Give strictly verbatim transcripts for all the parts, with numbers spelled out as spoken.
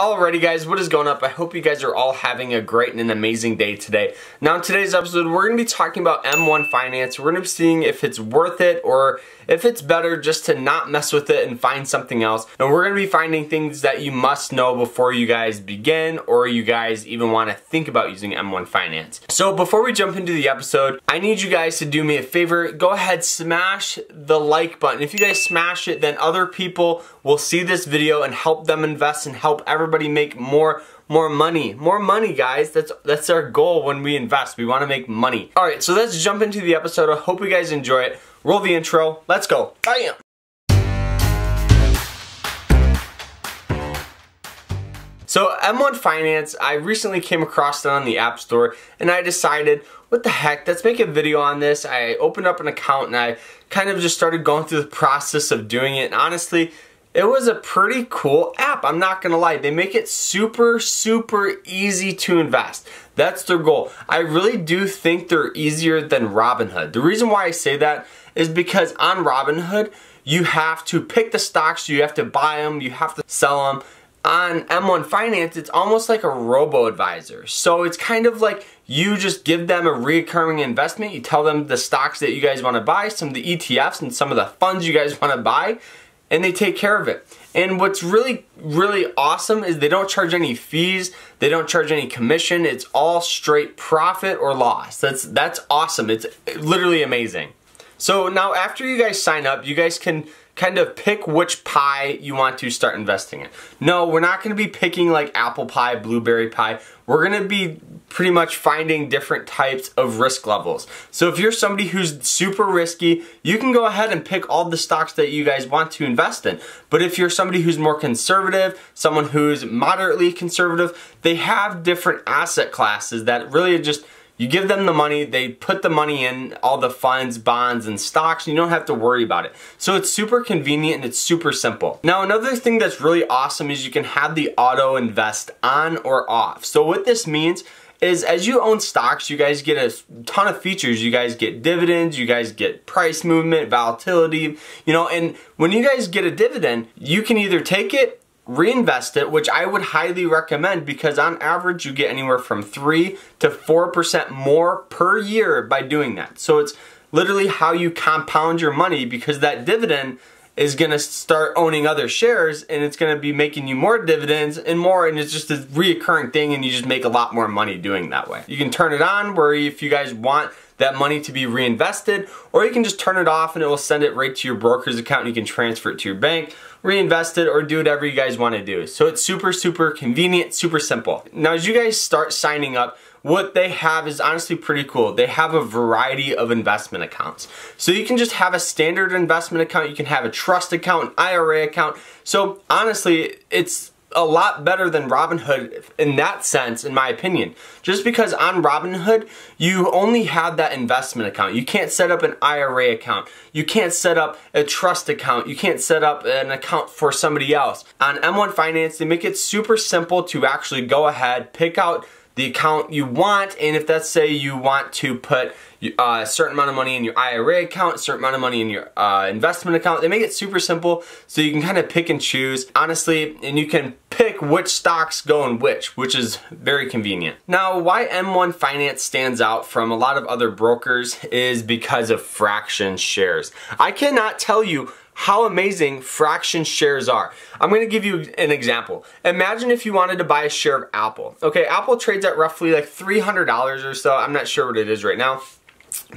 Alrighty guys, what is going up? I hope you guys are all having a great and an amazing day today. Now in today's episode, we're going to be talking about M one Finance. We're going to be seeing if it's worth it or if it's better just to not mess with it and find something else. And we're going to be finding things that you must know before you guys begin or you guys even want to think about using M one Finance. So before we jump into the episode, I need you guys to do me a favor. Go ahead, smash the like button. If you guys smash it, then other people will see this video and help them invest and help everybody make more more money more money guys. That's that's our goal when we invest. We want to make money. All right, so let's jump into the episode. I hope you guys enjoy it. Roll the intro. Let's go. Bam. So M one Finance, I recently came across it on the App Store and I decided, what the heck, let's make a video on this. I opened up an account and I kind of just started going through the process of doing it, and honestly it was a pretty cool app, I'm not gonna lie. They make it super, super easy to invest. That's their goal. I really do think they're easier than Robinhood. The reason why I say that is because on Robinhood, you have to pick the stocks, you have to buy them, you have to sell them. On M one Finance, it's almost like a robo-advisor. So it's kind of like you just give them a recurring investment, you tell them the stocks that you guys wanna buy, some of the E T Fs and some of the funds you guys wanna buy, and they take care of it. And what's really, really awesome is they don't charge any fees, they don't charge any commission, it's all straight profit or loss. That's, that's awesome, it's literally amazing. So now after you guys sign up, you guys can kind of pick which pie you want to start investing in. No, we're not gonna be picking like apple pie, blueberry pie. We're gonna be pretty much finding different types of risk levels. So if you're somebody who's super risky, you can go ahead and pick all the stocks that you guys want to invest in. But if you're somebody who's more conservative, someone who's moderately conservative, they have different asset classes that really just, you give them the money, they put the money in all the funds, bonds, and stocks, and you don't have to worry about it. So it's super convenient and it's super simple. Now another thing that's really awesome is you can have the auto invest on or off. So what this means is as you own stocks, you guys get a ton of features. You guys get dividends, you guys get price movement, volatility, you know, and when you guys get a dividend, you can either take it, reinvest it, which I would highly recommend because on average you get anywhere from three to four percent more per year by doing that. So it's literally how you compound your money because that dividend is gonna start owning other shares and it's gonna be making you more dividends and more, and it's just a reoccurring thing and you just make a lot more money doing that way. You can turn it on where if you guys want that money to be reinvested, or you can just turn it off and it will send it right to your broker's account and you can transfer it to your bank, reinvest it, or do whatever you guys wanna do. So it's super, super convenient, super simple. Now as you guys start signing up, what they have is honestly pretty cool. They have a variety of investment accounts. So you can just have a standard investment account, you can have a trust account, an I R A account. So honestly, it's a lot better than Robinhood in that sense, in my opinion. Just because on Robinhood, you only have that investment account. You can't set up an I R A account. You can't set up a trust account. You can't set up an account for somebody else. On M one Finance, they make it super simple to actually go ahead, pick out the account you want, and if that's, say you want to put uh, a certain amount of money in your I R A account, a certain amount of money in your uh, investment account, they make it super simple so you can kind of pick and choose, honestly, and you can pick which stocks go in which, which is very convenient. Now, why M one Finance stands out from a lot of other brokers is because of fraction shares. I cannot tell you how amazing fraction shares are. I'm gonna give you an example. Imagine if you wanted to buy a share of Apple. Okay, Apple trades at roughly like three hundred dollars or so. I'm not sure what it is right now.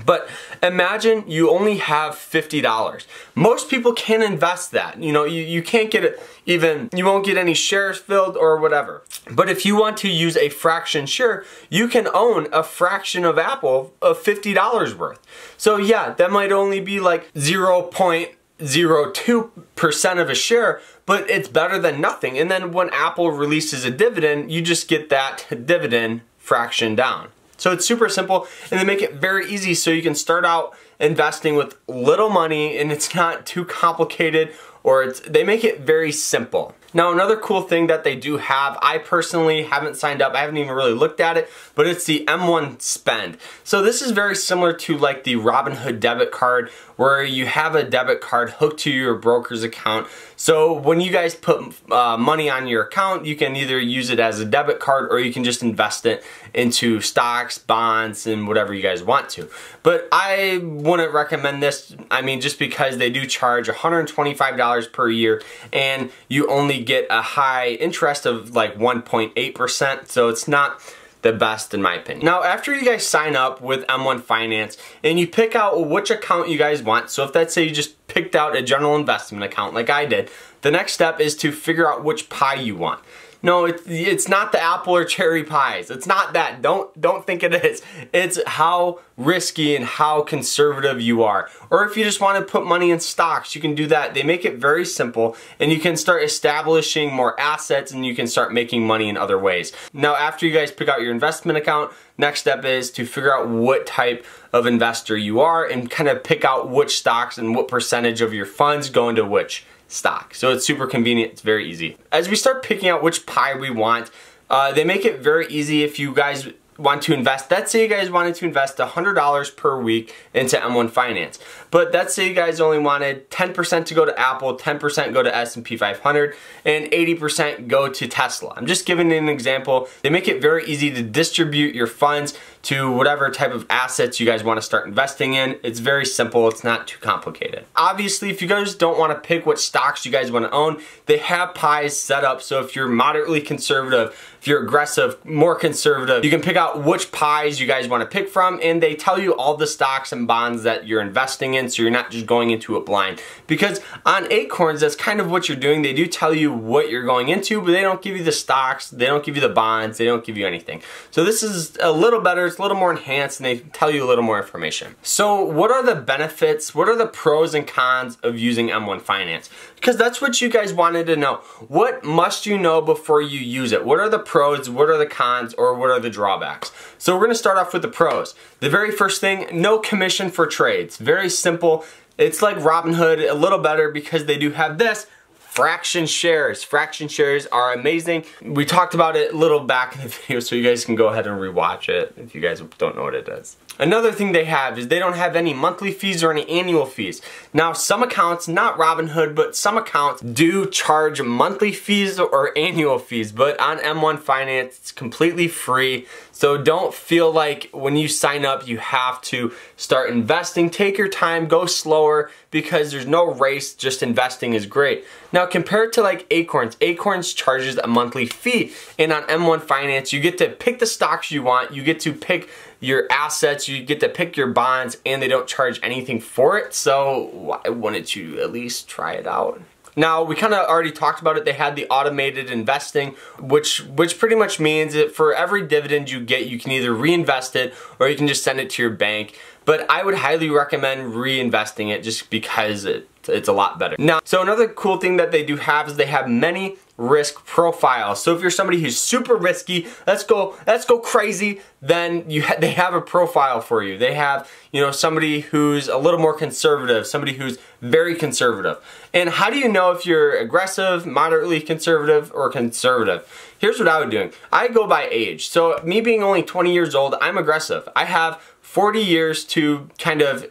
But imagine you only have fifty dollars. Most people can't invest that. You know, you, you can't get it even, you won't get any shares filled or whatever. But if you want to use a fraction share, you can own a fraction of Apple of fifty dollars worth. So yeah, that might only be like zero point zero two percent of a share, but it's better than nothing. And then when Apple releases a dividend, you just get that dividend fraction down. So it's super simple and they make it very easy so you can start out investing with little money and it's not too complicated, or it's, they make it very simple. Now another cool thing that they do have, I personally haven't signed up, I haven't even really looked at it, but it's the M one Spend. So this is very similar to like the Robinhood debit card where you have a debit card hooked to your broker's account. So when you guys put uh, money on your account, you can either use it as a debit card or you can just invest it into stocks, bonds, and whatever you guys want to. But I wouldn't recommend this, I mean, just because they do charge one hundred twenty-five dollars per year and you only get a high interest of like one point eight percent, so it's not the best in my opinion. Now, after you guys sign up with M one Finance and you pick out which account you guys want, so if that's say you just picked out a general investment account like I did, the next step is to figure out which pie you want. No, it, it's not the apple or cherry pies. It's not that. Don't don't think it is. It's how risky and how conservative you are. Or if you just want to put money in stocks, you can do that. They make it very simple and you can start establishing more assets and you can start making money in other ways. Now, after you guys pick out your investment account, next step is to figure out what type of investor you are and kind of pick out which stocks and what percentage of your funds go into which stock. So it's super convenient, it's very easy. As we start picking out which pie we want, uh, they make it very easy if you guys want to invest. Let's say you guys wanted to invest one hundred dollars per week into M one Finance, but let's say you guys only wanted ten percent to go to Apple, ten percent go to S and P five hundred, and eighty percent go to Tesla. I'm just giving an example. They make it very easy to distribute your funds to whatever type of assets you guys want to start investing in. It's very simple, it's not too complicated. Obviously, if you guys don't want to pick what stocks you guys want to own, they have pies set up, so if you're moderately conservative, if you're aggressive, more conservative, you can pick out which pies you guys want to pick from, and they tell you all the stocks and bonds that you're investing in, so you're not just going into it blind. Because on Acorns, that's kind of what you're doing. They do tell you what you're going into, but they don't give you the stocks, they don't give you the bonds, they don't give you anything. So this is a little better, a little more enhanced, and they tell you a little more information. So what are the benefits, what are the pros and cons of using M one Finance? Because that's what you guys wanted to know. What must you know before you use it? What are the pros, what are the cons, or what are the drawbacks? So we're going to start off with the pros. The very first thing, no commission for trades. Very simple. It's like Robinhood, a little better, because they do have this. Fraction shares. Fraction shares are amazing. We talked about it a little back in the video, so you guys can go ahead and rewatch it if you guys don't know what it is. Another thing they have is they don't have any monthly fees or any annual fees. Now, some accounts, not Robinhood, but some accounts do charge monthly fees or annual fees, but on M one Finance, it's completely free. So don't feel like when you sign up, you have to start investing. Take your time, go slower, because there's no race, just investing is great. Now, compared to like Acorns, Acorns charges a monthly fee, and on M one Finance you get to pick the stocks you want, you get to pick your assets, you get to pick your bonds, and they don't charge anything for it, so why wouldn't you at least try it out? Now, we kind of already talked about it. They had the automated investing, which which pretty much means that for every dividend you get, you can either reinvest it or you can just send it to your bank. But I would highly recommend reinvesting it just because it, it's a lot better. Now, so another cool thing that they do have is they have many risk profiles. So if you're somebody who's super risky, let's go, let's go crazy, then you ha they have a profile for you. They have, you know, somebody who's a little more conservative, somebody who's very conservative. And how do you know if you're aggressive, moderately conservative, or conservative? Here's what I would do. I go by age. So me being only twenty years old, I'm aggressive. I have forty years to kind of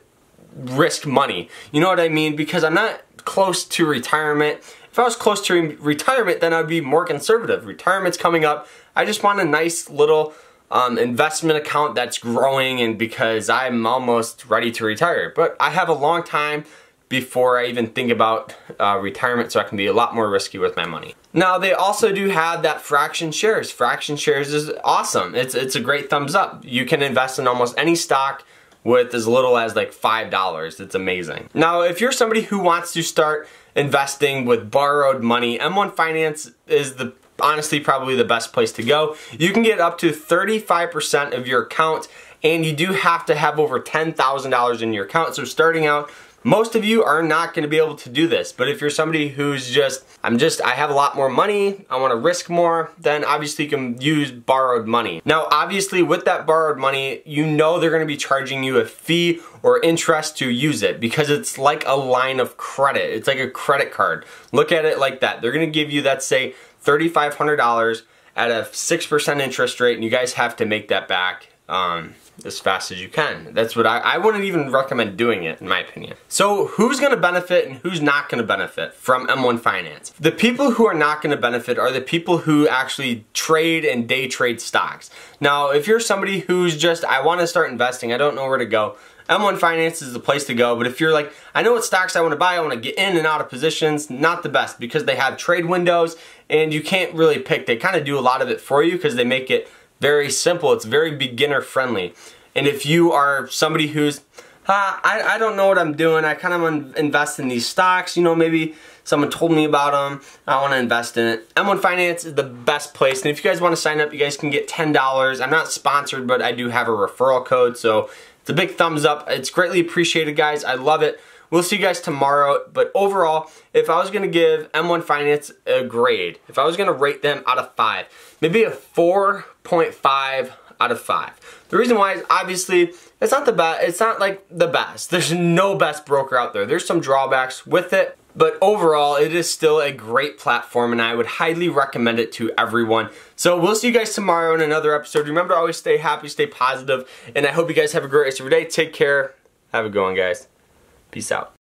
risk money. You know what I mean? Because I'm not close to retirement. If I was close to re retirement, then I'd be more conservative. Retirement's coming up. I just want a nice little um, investment account that's growing, and because I'm almost ready to retire. But I have a long time before I even think about uh, retirement, so I can be a lot more risky with my money. Now, they also do have that fraction shares. Fraction shares is awesome. It's, it's a great thumbs up. You can invest in almost any stock with as little as like five dollars. It's amazing. Now, if you're somebody who wants to start investing with borrowed money, M one Finance is the honestly probably the best place to go. You can get up to thirty-five percent of your account, and you do have to have over ten thousand dollars in your account. So starting out, most of you are not going to be able to do this, but if you're somebody who's just, I'm just, I have a lot more money, I want to risk more, then obviously you can use borrowed money. Now, obviously with that borrowed money, you know they're going to be charging you a fee or interest to use it, because it's like a line of credit. It's like a credit card. Look at it like that. They're going to give you, let's say, thirty-five hundred dollars at a six percent interest rate, and you guys have to make that back. Um, as fast as you can. That's what I, I wouldn't even recommend doing it, in my opinion. So who's gonna benefit and who's not gonna benefit from M one Finance? The people who are not gonna benefit are the people who actually trade and day trade stocks. Now, if you're somebody who's just, I wanna start investing, I don't know where to go, M one Finance is the place to go. But if you're like, I know what stocks I wanna buy, I wanna get in and out of positions, not the best, because they have trade windows and you can't really pick. They kinda do a lot of it for you because they make it very simple. It's very beginner friendly. And if you are somebody who's, ah, I, I don't know what I'm doing, I kind of invest in these stocks, you know, maybe someone told me about them, I want to invest in it, M one Finance is the best place. And if you guys want to sign up, you guys can get ten dollars. I'm not sponsored, but I do have a referral code, so it's a big thumbs up. It's greatly appreciated, guys. I love it. We'll see you guys tomorrow. But overall, if I was going to give M one Finance a grade, if I was going to rate them out of five, maybe a four point five out of five. The reason why is obviously it's not the best. It's not like the best. There's no best broker out there. There's some drawbacks with it. But overall, it is still a great platform, and I would highly recommend it to everyone. So we'll see you guys tomorrow in another episode. Remember, always stay happy, stay positive, and I hope you guys have a great rest of your day. Take care. Have a good one, guys. Peace out.